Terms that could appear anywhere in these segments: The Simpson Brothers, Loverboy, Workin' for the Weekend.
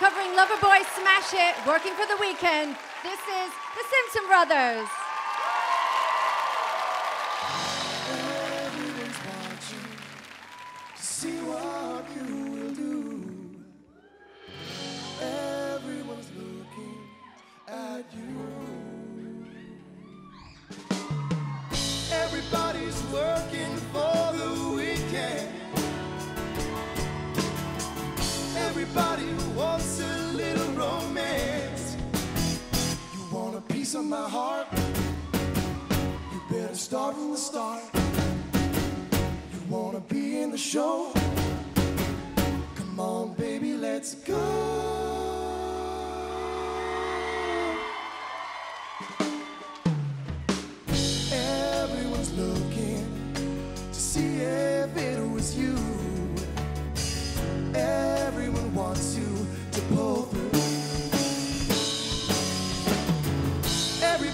covering Loverboy, Smash It, Working for the Weekend. This is The Simpson Brothers. Everyone's watching to see what you will do. Everyone's looking at you. Everybody's working for the weekend. Everybody wants a little romance. You want a piece of my heart? You better start from the start. You want to be in the show? Come on, baby, let's go.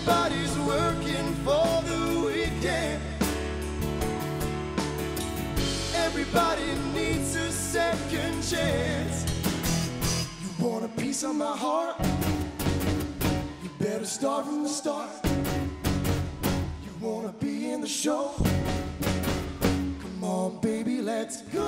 Everybody's working for the weekend. Everybody needs a second chance. You want a piece of my heart? You better start from the start. You want to be in the show? Come on, baby, let's go.